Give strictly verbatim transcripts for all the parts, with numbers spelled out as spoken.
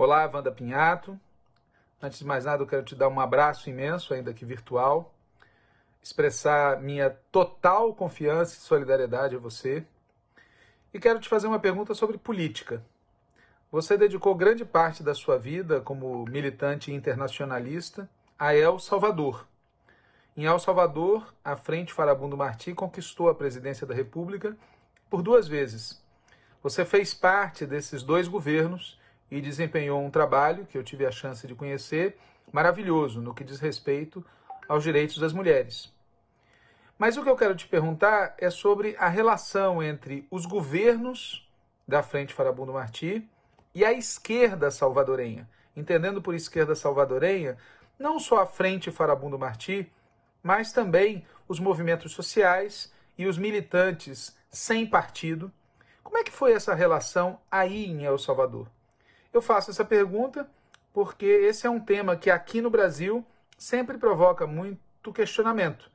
Olá, Vanda Pignato. Antes de mais nada, eu quero te dar um abraço imenso, ainda que virtual, expressar minha total confiança e solidariedade a você, e quero te fazer uma pergunta sobre política. Você dedicou grande parte da sua vida como militante internacionalista a El Salvador. Em El Salvador, a Frente Farabundo Martí conquistou a presidência da República por duas vezes. Você fez parte desses dois governos e desempenhou um trabalho que eu tive a chance de conhecer, maravilhoso no que diz respeito aos direitos das mulheres. Mas o que eu quero te perguntar é sobre a relação entre os governos da Frente Farabundo Martí e a esquerda salvadorenha, entendendo por esquerda salvadorenha não só a Frente Farabundo Martí, mas também os movimentos sociais e os militantes sem partido. Como é que foi essa relação aí em El Salvador? Eu faço essa pergunta porque esse é um tema que aqui no Brasil sempre provoca muito questionamento,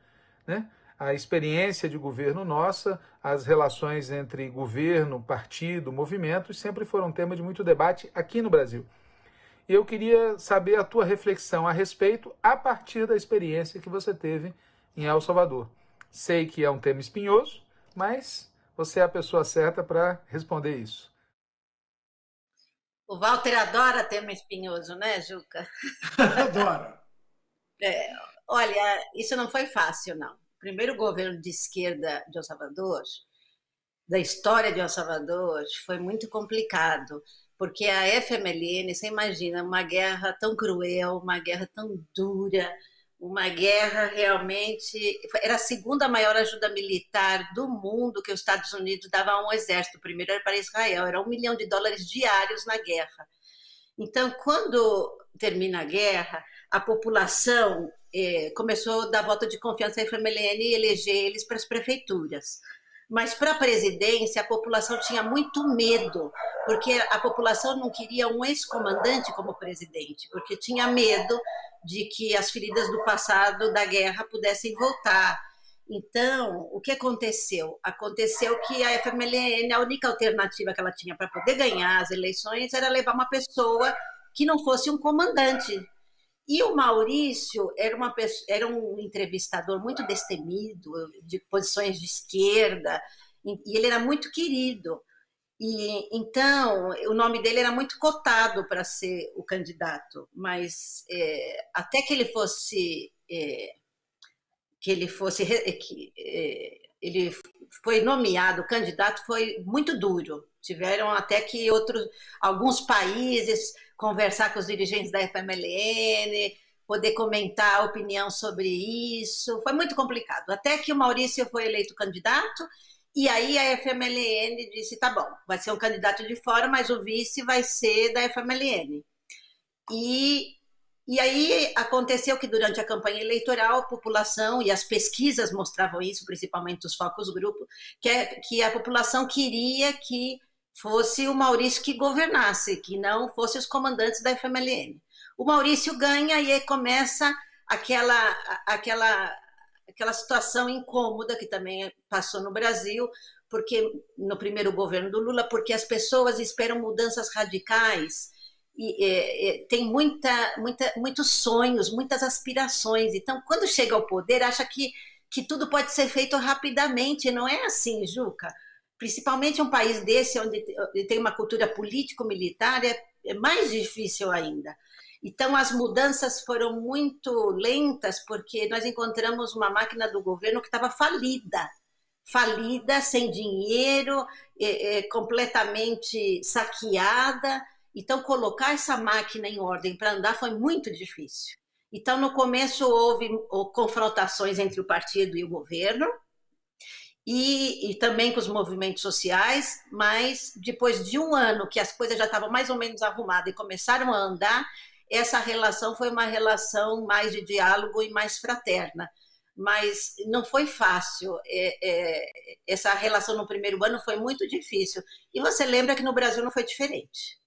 né? A experiência de governo nossa, as relações entre governo, partido, movimentos, sempre foram tema de muito debate aqui no Brasil. Eu queria saber a tua reflexão a respeito a partir da experiência que você teve em El Salvador. Sei que é um tema espinhoso, mas você é a pessoa certa para responder isso. O Walter adora tema espinhoso, né, Juca? Adora. É, olha, isso não foi fácil, não. O primeiro governo de esquerda de El Salvador, da história de El Salvador, foi muito complicado, porque a F M L N, você imagina, uma guerra tão cruel, uma guerra tão dura, uma guerra realmente... Era a segunda maior ajuda militar do mundo que os Estados Unidos dava a um exército. O primeiro era para Israel, era um milhão de dólares diários na guerra. Então, quando termina a guerra, a população... começou a dar voto de confiança à F M L N e eleger eles para as prefeituras. Mas para a presidência, a população tinha muito medo, porque a população não queria um ex-comandante como presidente, porque tinha medo de que as feridas do passado da guerra pudessem voltar. Então, o que aconteceu? Aconteceu que a F M L N, a única alternativa que ela tinha para poder ganhar as eleições era levar uma pessoa que não fosse um comandante. E o Maurício era, uma pessoa, era um entrevistador muito destemido, de posições de esquerda, e ele era muito querido. E, então, o nome dele era muito cotado para ser o candidato, mas é, até que ele fosse... É, que ele fosse... É, que, é, ele foi nomeado candidato, foi muito duro. Tiveram até que outros, alguns países... conversar com os dirigentes da F M L N, poder comentar a opinião sobre isso. Foi muito complicado, até que o Maurício foi eleito candidato, e aí a F M L N disse, tá bom, vai ser um candidato de fora, mas o vice vai ser da F M L N. E, e aí aconteceu que durante a campanha eleitoral, a população, e as pesquisas mostravam isso, principalmente os focus grupo, que, é, que a população queria que fosse o Maurício que governasse, que não fosse os comandantes da F M L N. O Maurício ganha e aí começa aquela, aquela, aquela situação incômoda que também passou no Brasil, porque no primeiro governo do Lula, porque as pessoas esperam mudanças radicais, e é, é, tem muita, muita, muitos sonhos, muitas aspirações. Então, quando chega ao poder, acha que, que tudo pode ser feito rapidamente. Não é assim, Juca. Principalmente um país desse, onde tem uma cultura político-militar, é mais difícil ainda. Então, as mudanças foram muito lentas, porque nós encontramos uma máquina do governo que estava falida, falida, sem dinheiro, é, é, completamente saqueada. Então, colocar essa máquina em ordem para andar foi muito difícil. Então, no começo, houve confrontações entre o partido e o governo, E, e também com os movimentos sociais, mas depois de um ano que as coisas já estavam mais ou menos arrumadas e começaram a andar, essa relação foi uma relação mais de diálogo e mais fraterna. Mas não foi fácil, é, é, essa relação no primeiro ano foi muito difícil. E você lembra que no Brasil não foi diferente.